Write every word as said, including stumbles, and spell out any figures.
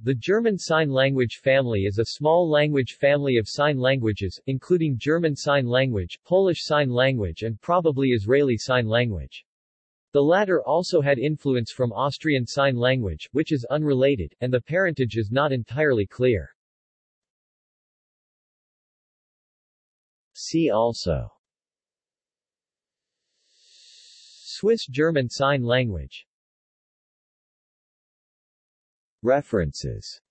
The German Sign Language family is a small language family of sign languages, including German Sign Language, Polish Sign Language and probably Israeli Sign Language. The latter also had influence from Austrian Sign Language, which is unrelated, and the parentage is not entirely clear. See also: Swiss German Sign Language. References